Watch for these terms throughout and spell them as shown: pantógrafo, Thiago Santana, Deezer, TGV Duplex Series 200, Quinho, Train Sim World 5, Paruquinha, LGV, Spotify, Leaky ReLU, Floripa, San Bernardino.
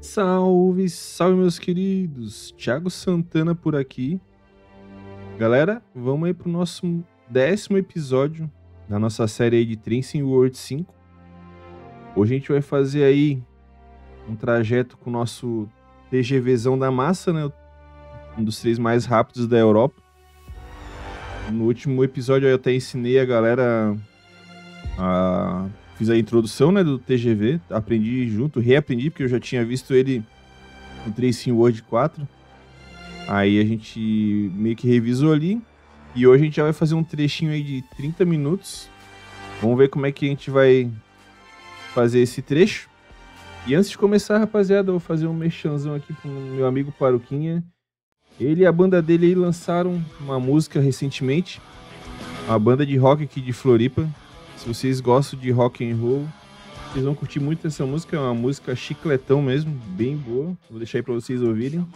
Salve, salve meus queridos, Thiago Santana por aqui. Galera, vamos aí pro nosso 10º episódio da nossa série aí de Train Sim World 5. Hoje a gente vai fazer aí um trajeto com o nosso TGVzão da massa, né? Um dos 3 mais rápidos da Europa. No último episódio eu até ensinei a galera a... Fiz a introdução, né, do TGV, aprendi junto, reaprendi, porque eu já tinha visto ele no Train Sim World 4. Aí a gente meio que revisou ali. E hoje a gente já vai fazer um trechinho aí de 30 minutos. Vamos ver como é que a gente vai fazer esse trecho. E antes de começar, rapaziada, eu vou fazer um merchanzão aqui com o meu amigo Paruquinha. Ele e a banda dele aí lançaram uma música recentemente. Uma banda de rock aqui de Floripa. Se vocês gostam de rock and roll, vocês vão curtir muito essa música. É uma música chicletão mesmo, bem boa. Vou deixar aí pra vocês ouvirem.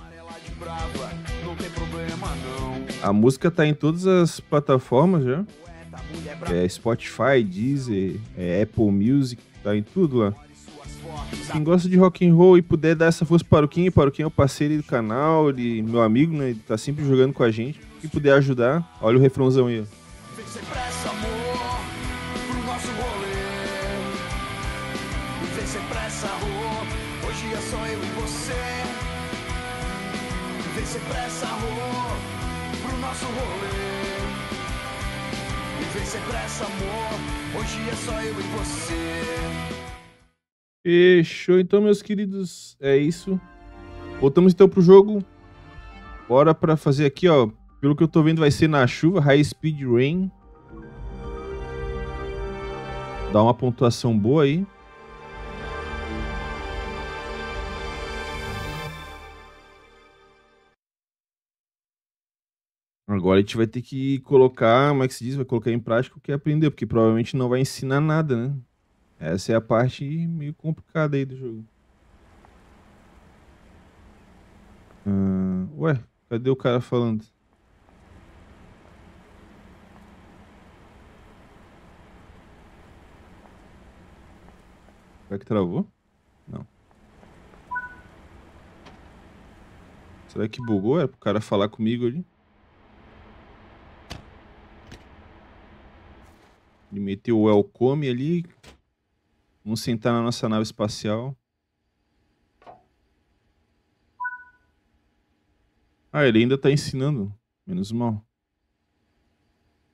A música tá em todas as plataformas já. É Spotify, Deezer, é Apple Music, tá em tudo lá. Quem gosta de rock and roll e puder dar essa força para o Quinho, é o parceiro do canal, ele, meu amigo, né? Ele tá sempre jogando com a gente. Quem puder ajudar, olha o refrãozão aí. Fechou, então, meus queridos, é isso. Voltamos então pro jogo. Bora pra fazer aqui, ó. Pelo que eu tô vendo, vai ser na chuva, High Speed Rain. Dá uma pontuação boa aí. Agora a gente vai ter que colocar, como é que se diz? Vai colocar em prática o que aprendeu, porque provavelmente não vai ensinar nada, né? Essa é a parte meio complicada aí do jogo. Ué, cadê o cara falando? Será que travou? Não. Será que bugou? Era pro cara falar comigo ali? Ele meteu o welcome ali. Vamos sentar na nossa nave espacial. Ah, ele ainda tá ensinando. Menos mal.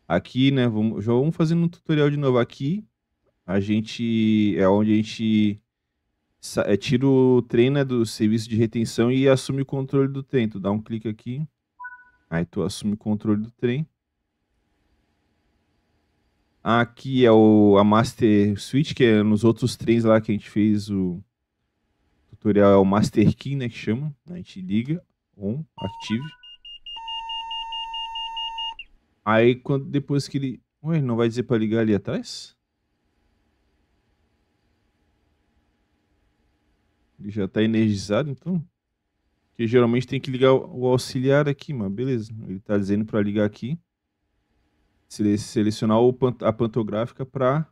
Aqui, né, já vamos fazendo um tutorial de novo. Aqui, a gente... É onde a gente tira o trem, né, do serviço de retenção e assume o controle do trem. Tu dá um clique aqui. Aí tu assume o controle do trem. Aqui é a Master Switch, que é nos outros trens lá que a gente fez o tutorial, é o Master Key, né, que chama. A gente liga, on, active. Aí quando depois que ele... Ué, não vai dizer para ligar ali atrás? Ele já tá energizado, então? Porque geralmente tem que ligar o auxiliar aqui, mas beleza. Ele tá dizendo para ligar aqui. Selecionar a pantográfica para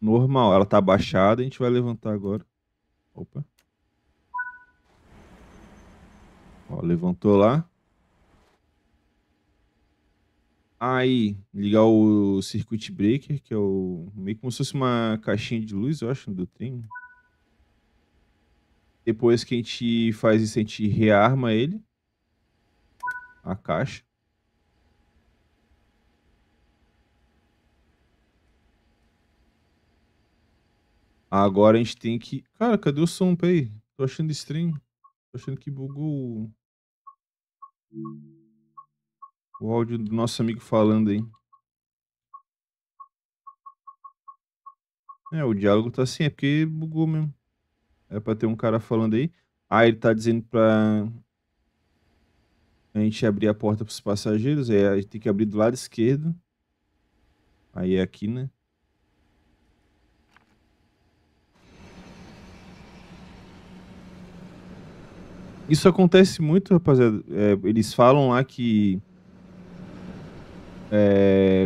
normal. Ela tá abaixada, a gente vai levantar agora. Opa. Ó, levantou lá. Aí, ligar o circuit breaker, que é o meio como se fosse uma caixinha de luz, eu acho, do trem. Depois que a gente faz isso, a gente rearma ele. A caixa. Agora a gente tem que... Cara, cadê o som? Peraí. Tô achando estranho. Tô achando que bugou o áudio do nosso amigo falando aí. É, o diálogo tá assim. É porque bugou mesmo. Era pra ter um cara falando aí. Ah, ele tá dizendo pra... A gente abrir a porta pros passageiros. Aí a gente tem que abrir do lado esquerdo. Aí é aqui, né? Isso acontece muito, rapaziada. Eles falam lá que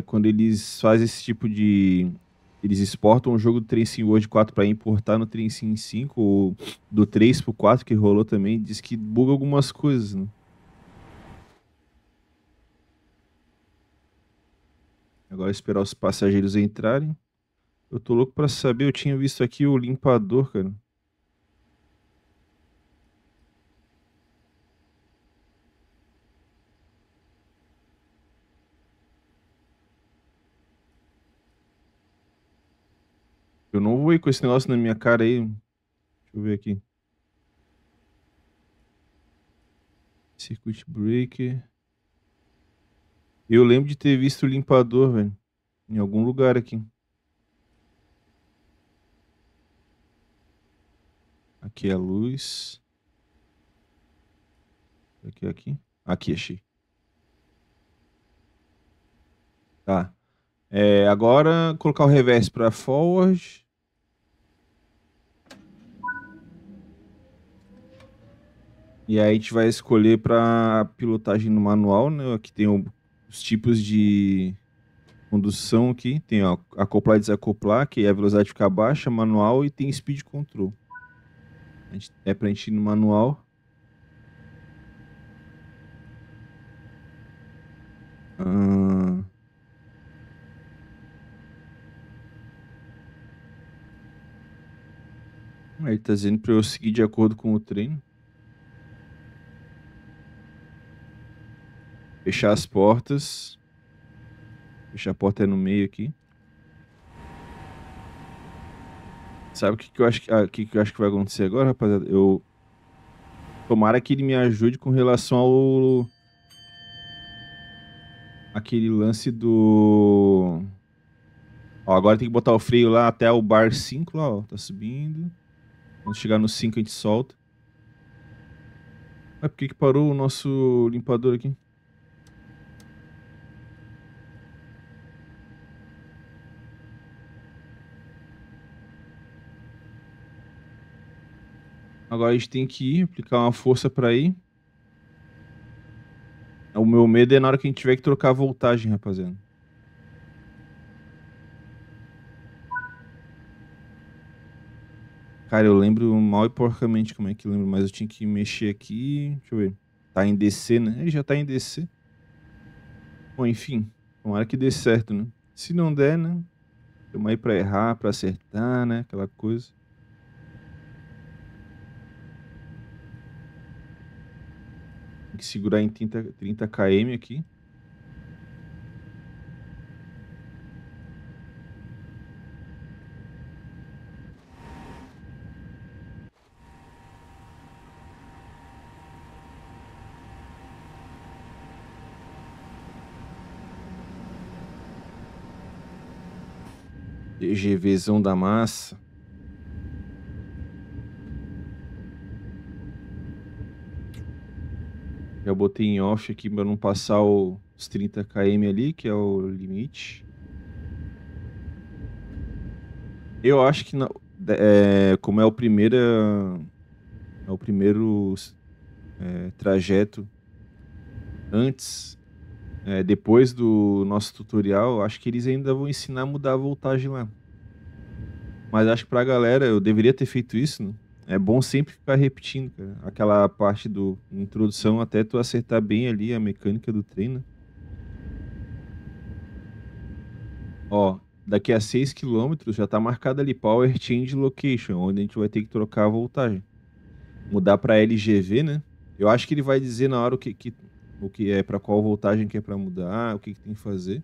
quando eles fazem esse tipo de Eles exportam o jogo do Train Sim World 4 para importar no Train Sim 5, ou do 3 pro 4 que rolou também. Diz que buga algumas coisas, né? Agora esperar os passageiros entrarem. Eu tô louco pra saber, eu tinha visto aqui o limpador, cara. Eu não vou ir com esse negócio na minha cara aí. Deixa eu ver aqui. Circuit breaker. Eu lembro de ter visto o limpador, velho. Em algum lugar aqui. Aqui é a luz. Aqui, aqui. Aqui, achei. Tá. É, agora, colocar o reverse para forward. E aí a gente vai escolher para pilotagem no manual, né? Aqui tem os tipos de condução aqui. Tem, ó, acoplar e desacoplar, que é a velocidade ficar baixa, manual, e tem speed control. É para a gente ir no manual. Ele tá dizendo para eu seguir de acordo com o treino. Fechar as portas. Fechar a porta é no meio aqui. Sabe o que eu acho que eu acho que vai acontecer agora, rapaziada? Eu tomara que ele me ajude com relação ao aquele lance do... Ó, agora tem que botar o freio lá até o bar 5 lá, ó, tá subindo. Quando chegar no 5 a gente solta. Mas por que parou o nosso limpador aqui? Agora a gente tem que ir, aplicar uma força para ir. O meu medo é na hora que a gente tiver que trocar a voltagem, rapaziada. Cara, eu lembro mal e porcamente como é que eu lembro, mas eu tinha que mexer aqui. Deixa eu ver. Tá em DC, né? Ele já tá em DC. Bom, enfim. Tomara que dê certo, né? Se não der, né? Tamo aí pra errar, pra acertar, né? Aquela coisa. Tem que segurar em 30 km aqui. TGVzão da massa. Já botei em off aqui para não passar os 30 km ali, que é o limite. Eu acho que, como é o primeiro, trajeto antes... depois do nosso tutorial, acho que eles ainda vão ensinar a mudar a voltagem lá. Mas acho que pra galera, eu deveria ter feito isso, né? É bom sempre ficar repetindo, cara. Aquela parte do introdução até tu acertar bem ali a mecânica do treino. Ó, daqui a 6 km já tá marcada ali Power Change Location, onde a gente vai ter que trocar a voltagem. Mudar pra LGV, né? Eu acho que ele vai dizer na hora o que é, para qual voltagem que é para mudar, o que tem que fazer.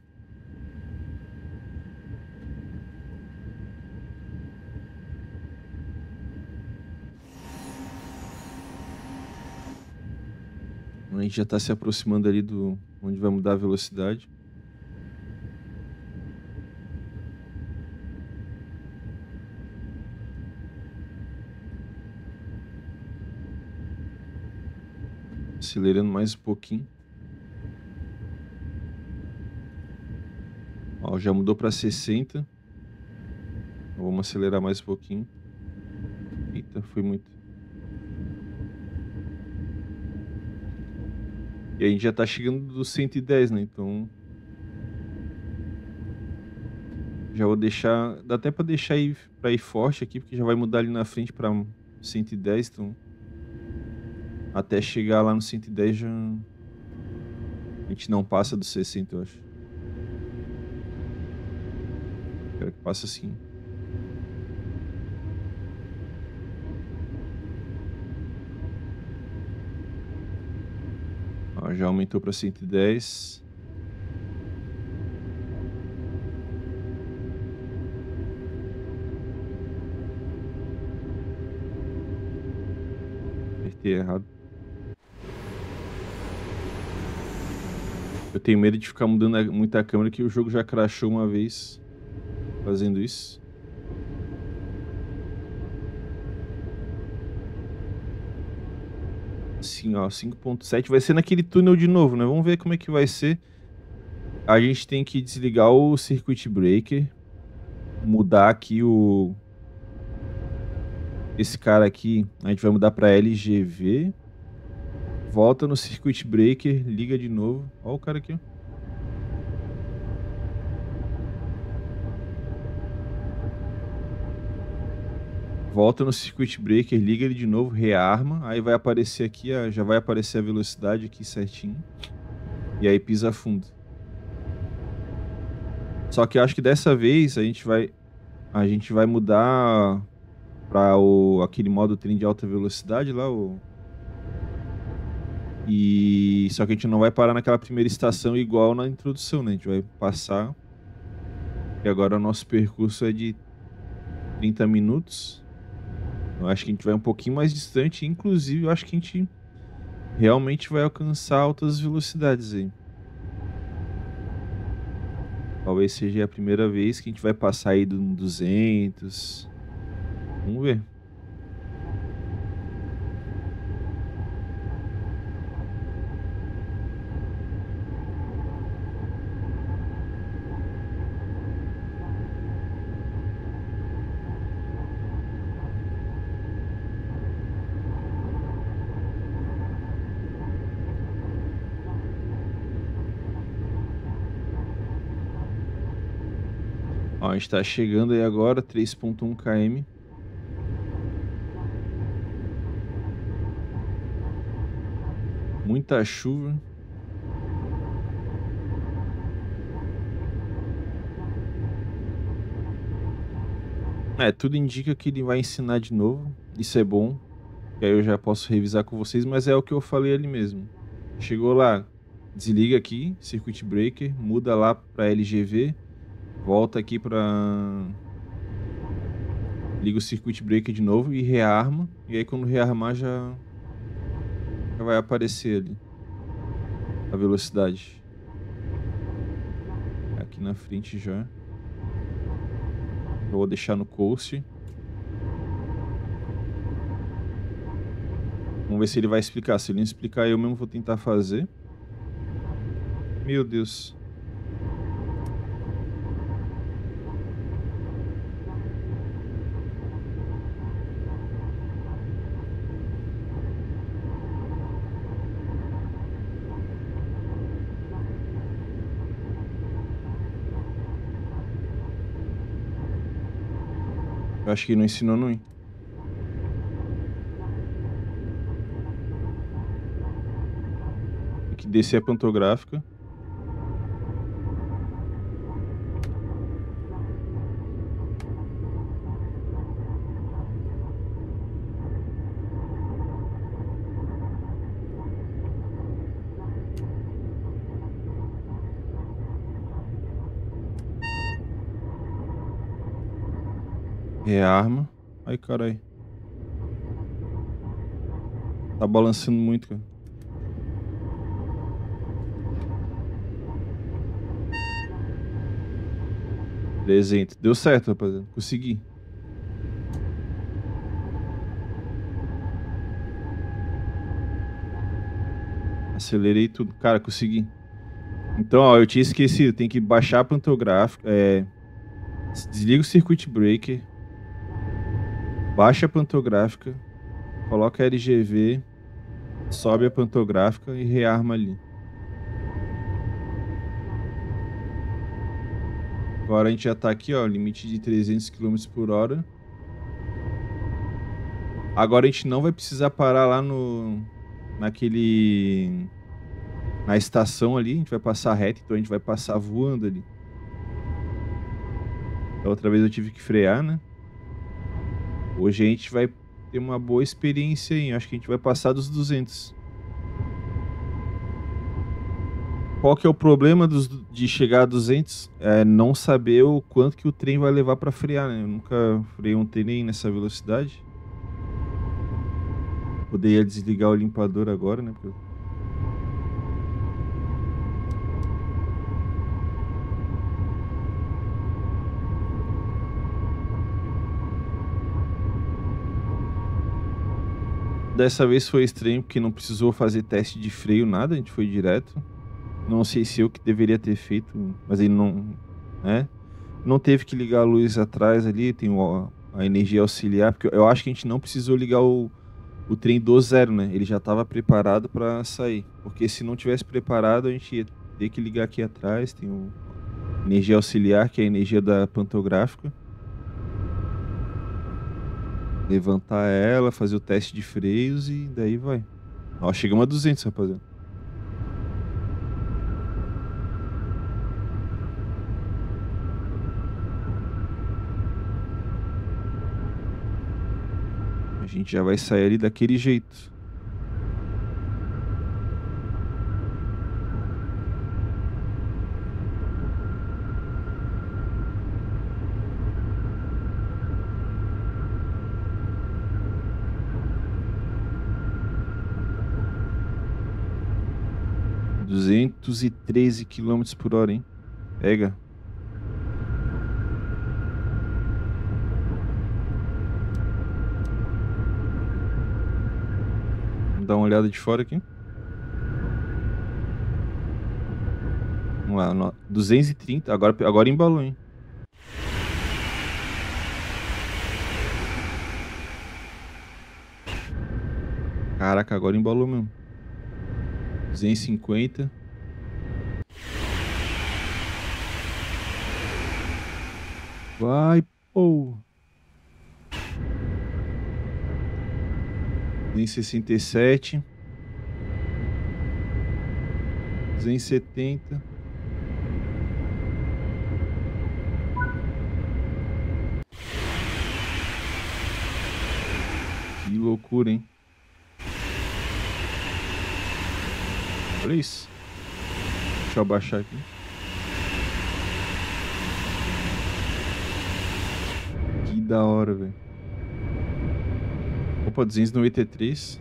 A gente já está se aproximando ali do onde vai mudar a velocidade. Acelerando mais um pouquinho. Ó, já mudou para 60. Vamos acelerar mais um pouquinho. Eita, foi muito. E a gente já tá chegando dos 110, né? Então Já vou deixar, dá até para deixar ir, para ir forte aqui, porque já vai mudar ali na frente para 110, então até chegar lá no 110 já a gente não passa do 60, eu acho. Espero que passe assim. Ó, já aumentou para 110. Errado. Eu tenho medo de ficar mudando muito a câmera, que o jogo já crashou uma vez fazendo isso. Sim, ó, 5.7 vai ser naquele túnel de novo, né? Vamos ver como é que vai ser. A gente tem que desligar o circuit breaker, mudar aqui o... Esse cara aqui, a gente vai mudar para LGV. Volta no circuit breaker, liga de novo. Ó o cara aqui. Volta no circuit breaker, liga ele de novo, rearma. Aí vai aparecer aqui, já vai aparecer a velocidade aqui certinho. E aí pisa fundo. Só que eu acho que dessa vez a gente vai mudar para aquele modo trem de alta velocidade lá, e só que a gente não vai parar naquela primeira estação igual na introdução, né? A gente vai passar, e agora o nosso percurso é de 30 minutos. Eu acho que a gente vai um pouquinho mais distante, inclusive eu acho que a gente realmente vai alcançar altas velocidades aí. Talvez seja a primeira vez que a gente vai passar aí de 200... Vamos ver. Ó, a gente tá chegando aí agora, 3.1 km. Muita chuva. É, tudo indica que ele vai ensinar de novo. Isso é bom. E aí eu já posso revisar com vocês, mas é o que eu falei ali mesmo. Chegou lá, desliga aqui, circuit breaker, muda lá para LGV, volta aqui para... Liga o circuit breaker de novo e rearma. E aí quando rearmar já... vai aparecer ali a velocidade aqui na frente. Já vou deixar no coast. Vamos ver se ele vai explicar. Se ele não explicar, eu mesmo vou tentar fazer. Meu Deus. Acho que não ensinou, não. Tem que descer a pantográfica. Rearma. Ai, carai. Tá balançando muito, cara. Presente. Deu certo, rapaziada. Consegui. Acelerei tudo. Cara, consegui. Então, ó, eu tinha esquecido. Tem que baixar a pantográfica. Desliga o circuit breaker. Baixa a pantográfica, coloca a LGV, sobe a pantográfica e rearma ali. Agora a gente já tá aqui, ó, limite de 300 km/h. Agora a gente não vai precisar parar lá no... na estação ali, a gente vai passar reto, então a gente vai passar voando ali. Da outra vez eu tive que frear, né? Hoje a gente vai ter uma boa experiência aí. Acho que a gente vai passar dos 200. Qual que é o problema de chegar a 200? É não saber o quanto que o trem vai levar para frear, né? Eu nunca freiei um trem nessa velocidade. Poderia desligar o limpador agora, né? Dessa vez foi estranho porque não precisou fazer teste de freio, nada, a gente foi direto. Não sei se eu que deveria ter feito, mas ele não, né? Não teve que ligar a luz atrás ali, tem a energia auxiliar, porque eu acho que a gente não precisou ligar o trem do zero, né? Ele já estava preparado para sair, porque se não tivesse preparado a gente ia ter que ligar aqui atrás, tem a energia auxiliar, que é a energia da pantográfica. Levantar ela, fazer o teste de freios e daí vai. Ó, chegamos a 200, rapaziada. A gente já vai sair ali daquele jeito. E 13 km/h, hein? Pega. Vamos dar uma olhada de fora aqui. Vamos lá, 230. Agora embalou, hein? Caraca, agora embalou mesmo. 250. 267, 270, 270. Que loucura, hein? Olha isso. Deixa eu abaixar aqui. Da hora, velho. Opa, 293.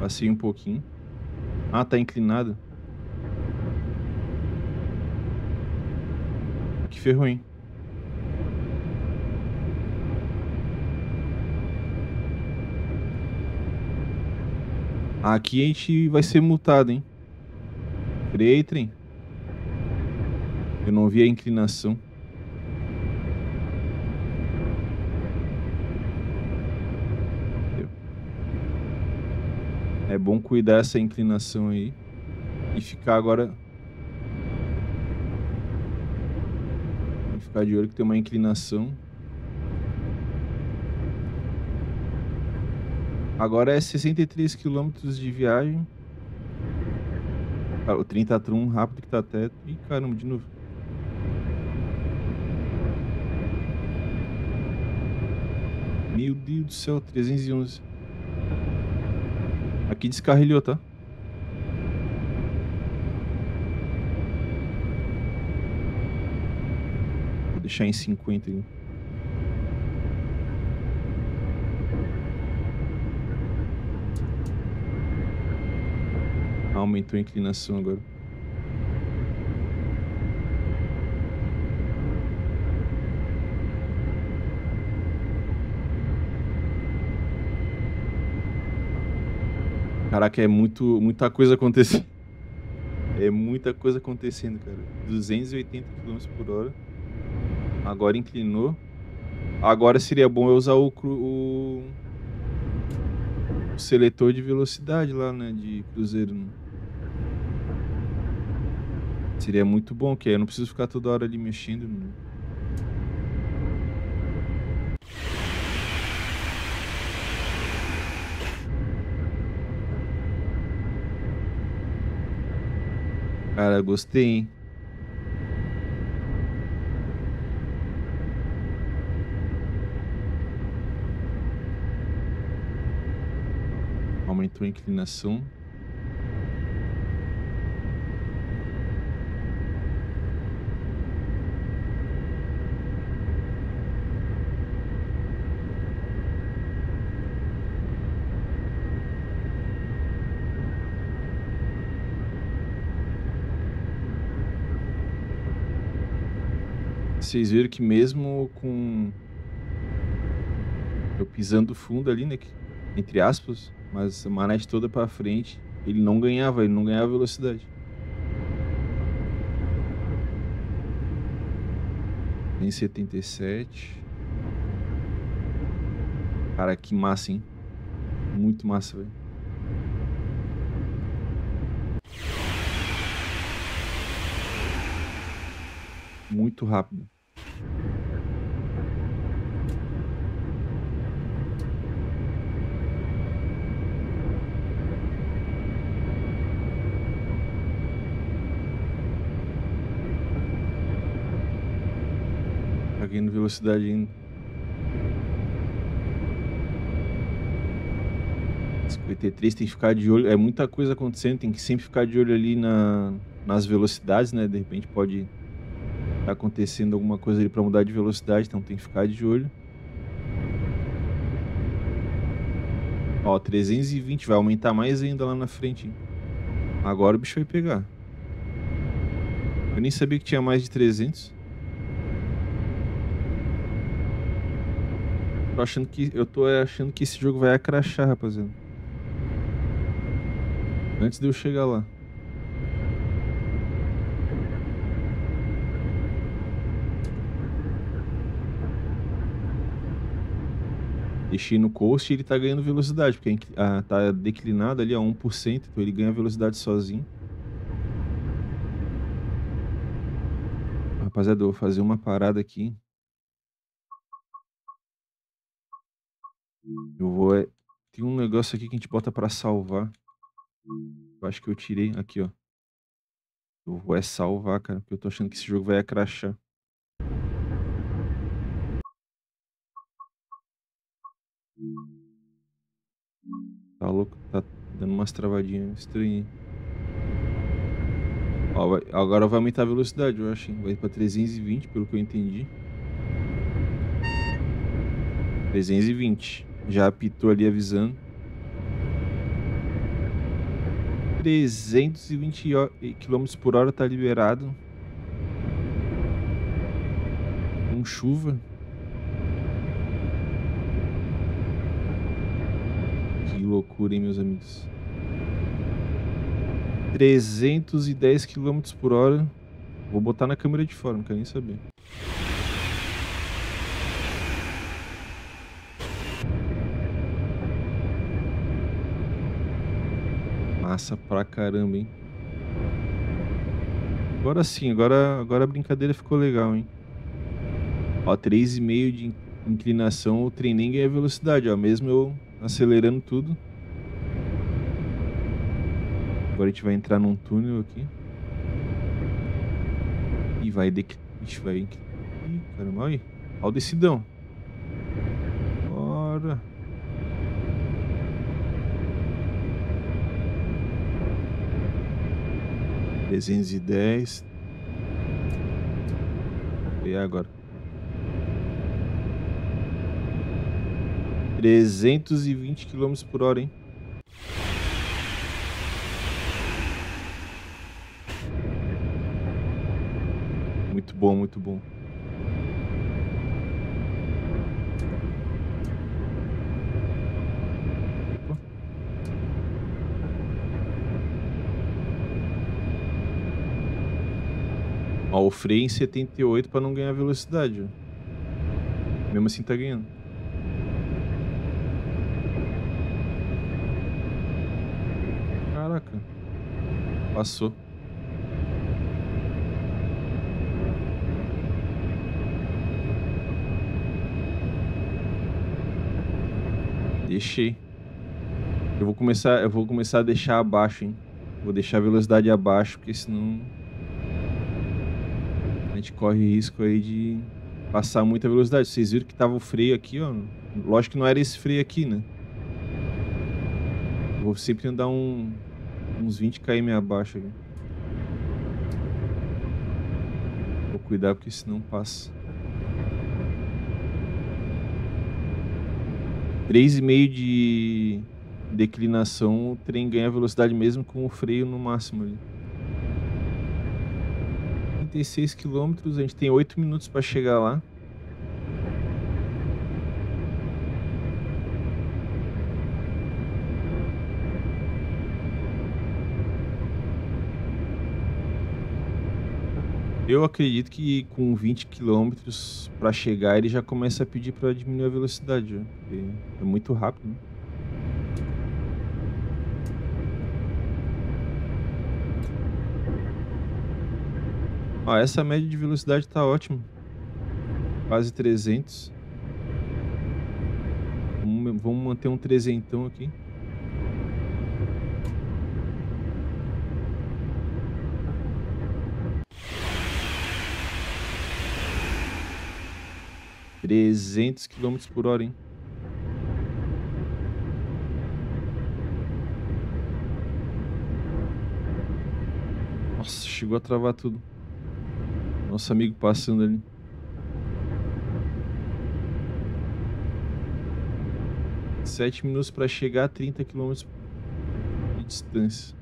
Passei um pouquinho. Ah, tá inclinado. Que ferro, hein? Aqui a gente vai ser multado, hein? Freia, trem. Eu não vi a inclinação. É bom cuidar dessa inclinação aí. E ficar agora... Vou ficar de olho que tem uma inclinação. Agora é 63 km de viagem. O trem tá tão rápido que tá até... Ih, caramba, de novo. Meu Deus do céu, 311. Aqui descarrilhou, tá? Vou deixar em 50 aí. Aumentou a inclinação agora. Caraca, é muita coisa acontecendo. É muita coisa acontecendo, cara. 280 km/h. Agora inclinou. Agora seria bom eu usar o seletor de velocidade lá, né? De cruzeiro. Seria muito bom, que aí eu não preciso ficar toda hora ali mexendo. Cara, gostei, hein? Aumentou a inclinação. Vocês viram que mesmo com eu pisando fundo ali, né, entre aspas, mas a manete toda para frente, ele não ganhava velocidade. Em 77. Cara, que massa, hein? Muito massa, velho. Muito rápido. Ganhando velocidade ainda. As 53 tem que ficar de olho. É muita coisa acontecendo. Tem que sempre ficar de olho ali nas velocidades, né? De repente pode tá acontecendo alguma coisa ali para mudar de velocidade, então tem que ficar de olho. Ó, 320 vai aumentar mais ainda lá na frente, hein? Agora o bicho vai pegar. Eu nem sabia que tinha mais de 300. Eu tô achando que esse jogo vai crashar, rapaziada. Antes de eu chegar lá. Deixei no coast e ele tá ganhando velocidade, porque tá declinado ali a 1%, então ele ganha velocidade sozinho. Rapaziada, eu vou fazer uma parada aqui. Tem um negócio aqui que a gente bota pra salvar. Eu acho que eu tirei. Aqui, ó. Eu vou salvar, cara, porque eu tô achando que esse jogo vai crashar. Tá louco, tá dando umas travadinhas estranhas. Ó, agora vai aumentar a velocidade, eu acho, hein? Vai pra 320, pelo que eu entendi. 320. Já apitou ali avisando. 320 km por hora tá liberado. Com chuva. Loucura, hein, meus amigos? 310 km por hora. Vou botar na câmera de fora, não quero nem saber. Massa pra caramba, hein? Agora sim, agora a brincadeira ficou legal, hein? Ó, 3,5 de inclinação, o trem nem ganha velocidade, ó, mesmo eu acelerando tudo. Agora a gente vai entrar num túnel aqui. E vai declinar. Ixi, vai. Ih, caramba, olha aí. Olha o decidão. Bora. E 310. E agora? 320 km por hora, hein? Muito bom, muito bom. Opa. Ó, o freio em 78 para não ganhar velocidade. Ó. Mesmo assim tá ganhando. Passou. Deixei. Eu vou começar a deixar abaixo, hein? Vou deixar a velocidade abaixo, porque senão a gente corre risco aí de passar muita velocidade. Vocês viram que tava o freio aqui, ó. Lógico que não era esse freio aqui, né? Eu vou sempre andar uns 20 km abaixo aqui. Vou cuidar, porque senão passa. 3,5 de declinação, o trem ganha velocidade mesmo com o freio no máximo ali. 36 km, a gente tem 8 minutos para chegar lá. Eu acredito que com 20 km para chegar ele já começa a pedir para diminuir a velocidade, ó. É muito rápido, né? Ó, essa média de velocidade tá ótima. Quase 300. Vamos manter um 300ão aqui. km/h, hein? Nossa, chegou a travar tudo. Nosso amigo passando ali. Tem 7 minutos para chegar a 30 km de distância.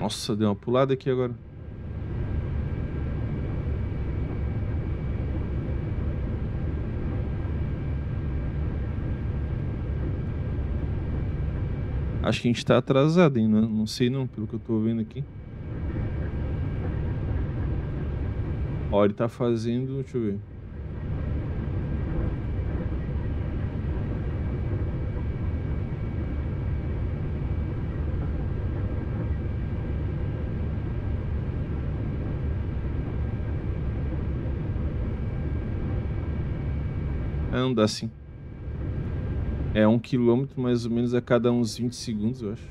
Nossa, deu uma pulada aqui agora. Acho que a gente tá atrasado, hein? Não sei não, pelo que eu tô vendo aqui. Ó, ele tá fazendo... Deixa eu ver. 1 km mais ou menos a cada uns 20 segundos, eu acho.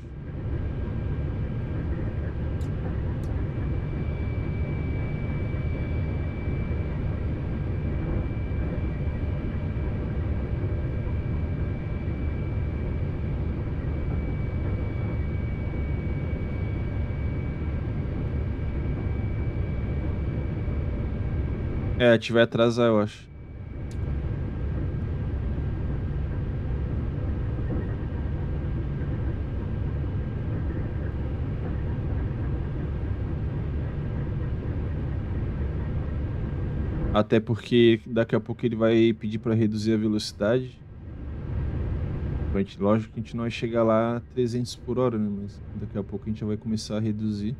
É, tiver atrasar, eu acho. Até porque daqui a pouco ele vai pedir para reduzir a velocidade. A gente, lógico que a gente não vai chegar lá a 300 km/h, né? Mas daqui a pouco a gente já vai começar a reduzir.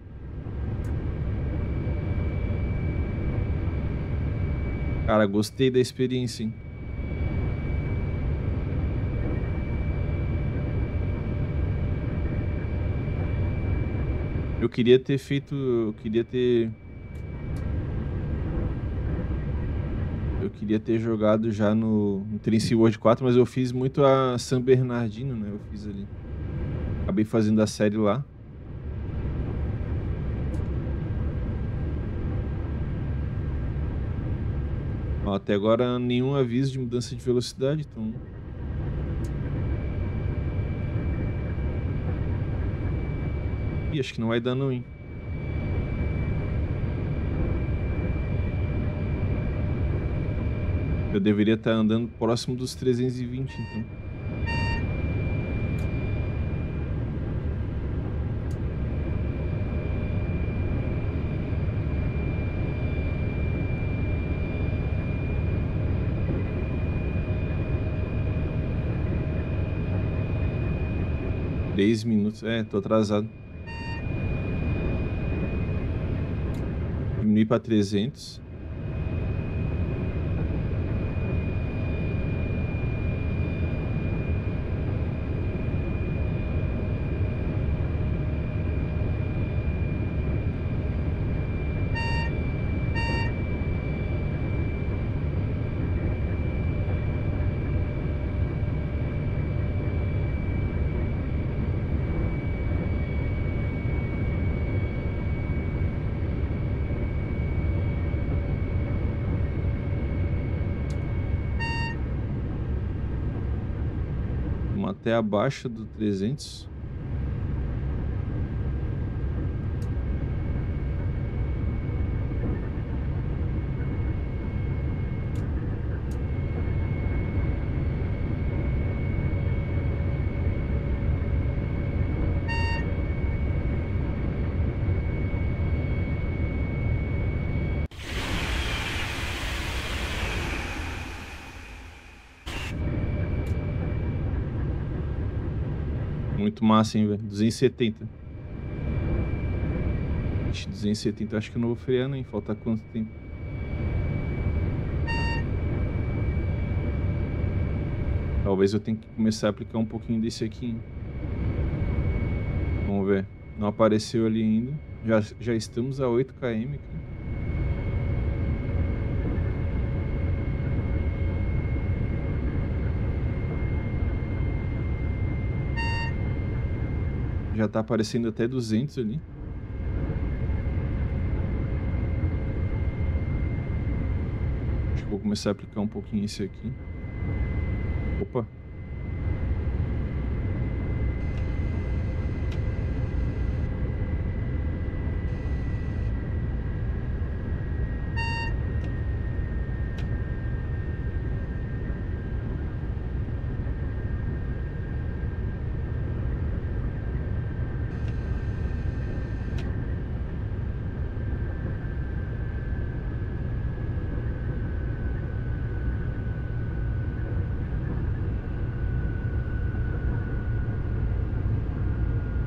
Cara, gostei da experiência, hein? Eu queria ter jogado já no Train Sim World 4, mas eu fiz muito a San Bernardino, né? Eu fiz ali. Acabei fazendo a série lá. Ó, até agora nenhum aviso de mudança de velocidade, então... Ih, acho que não vai dar não, hein? Eu deveria estar andando próximo dos 320, então. Três minutos. É, tô atrasado. Diminui para 300. até abaixo do 300. Muito massa, hein, velho? 270. Ixi, 270. Acho que eu não vou freando, hein? Falta quanto tempo? Talvez eu tenha que começar a aplicar um pouquinho desse aqui, hein? Vamos ver. Não apareceu ali ainda. Já estamos a 8 km, cara. Já tá aparecendo até 200 ali. Acho que vou começar a aplicar um pouquinho esse aqui. Opa!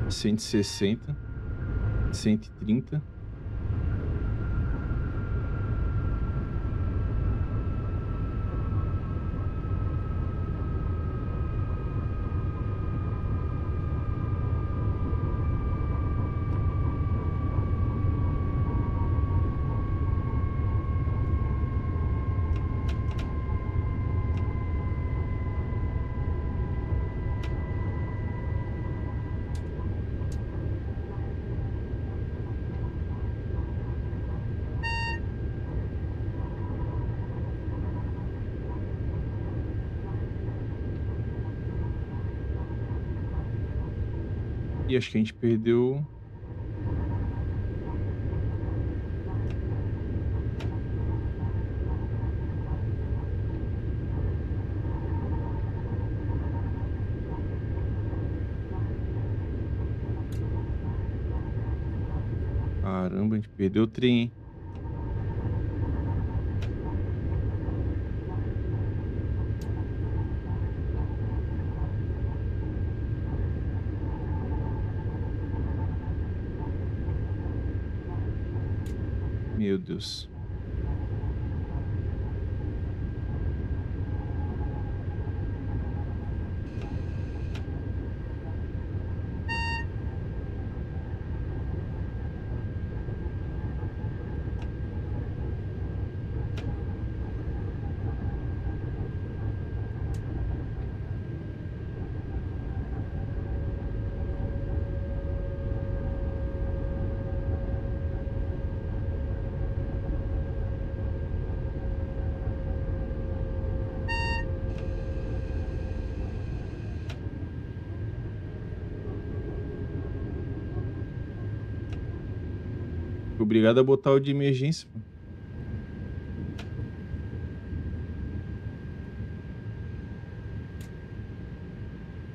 Cento e 60, 130. E acho que a gente perdeu. Caramba, a gente perdeu o trem, hein? Meu Deus. Obrigado a botar o de emergência.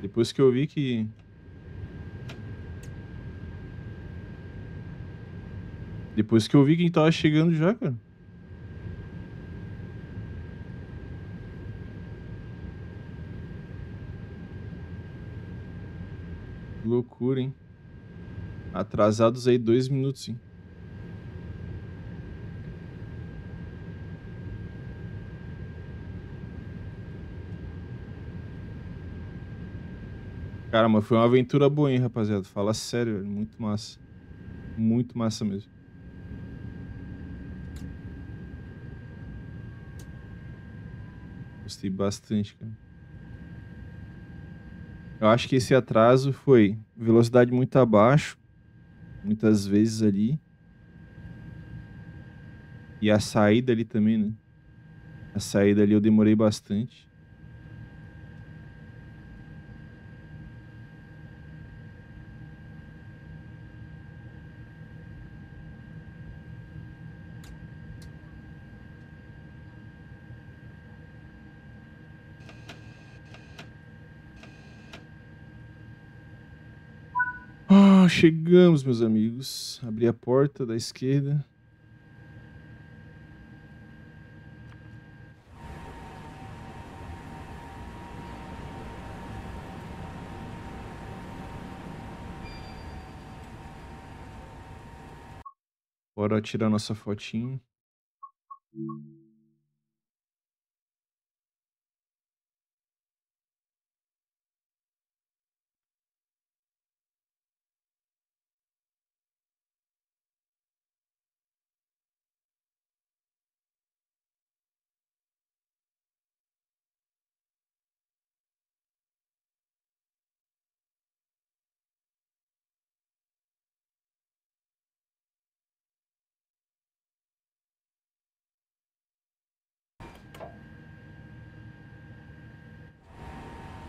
Depois que eu vi que... Depois que eu vi quem tava chegando já, cara. Loucura, hein? Atrasados aí 2 minutos, hein? Cara, mas foi uma aventura boa, hein, rapaziada? Fala sério, velho. Muito massa. Muito massa mesmo. Gostei bastante, cara. Eu acho que esse atraso foi velocidade muito abaixo, muitas vezes ali. E a saída ali também, né? A saída ali eu demorei bastante. chegamos, meus amigos. Abri a porta da esquerda. Bora tirar nossa fotinha.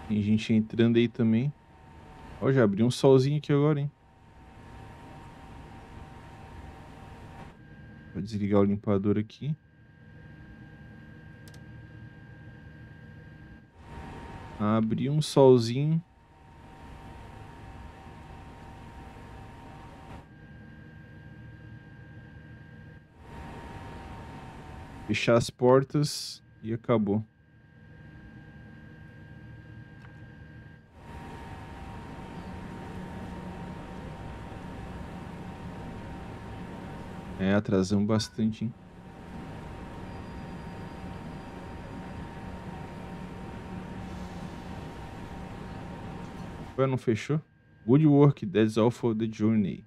Tem gente entrando aí também. Ó, já abriu um solzinho aqui agora, hein? Vou desligar o limpador aqui. Abriu um solzinho. Fechar as portas e acabou. É, atrasamos bastante, hein? Ué, não fechou? Good work, that's all for the journey.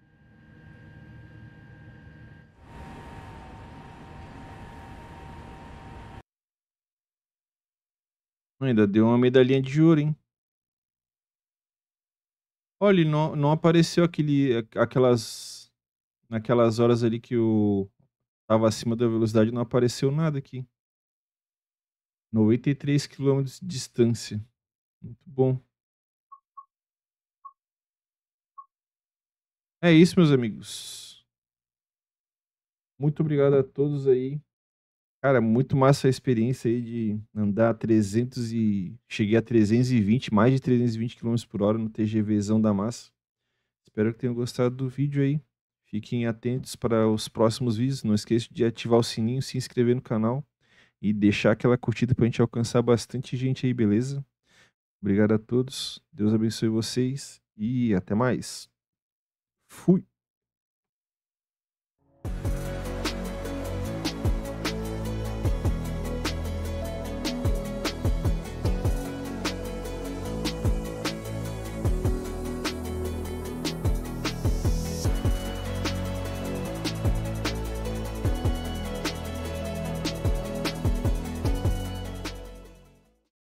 Ainda deu uma medalhinha de ouro, hein? Olha, não apareceu Naquelas horas ali que eu tava acima da velocidade, não apareceu nada aqui. 93 km de distância. Muito bom. É isso, meus amigos. Muito obrigado a todos aí. Cara, muito massa a experiência aí de andar a 300 e... Cheguei a 320, mais de 320 km por hora no TGVzão da massa. Espero que tenham gostado do vídeo aí. Fiquem atentos para os próximos vídeos. Não esqueça de ativar o sininho, se inscrever no canal e deixar aquela curtida para a gente alcançar bastante gente aí, beleza? Obrigado a todos. Deus abençoe vocês e até mais. Fui!